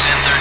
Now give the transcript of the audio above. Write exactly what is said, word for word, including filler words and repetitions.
ten thirty.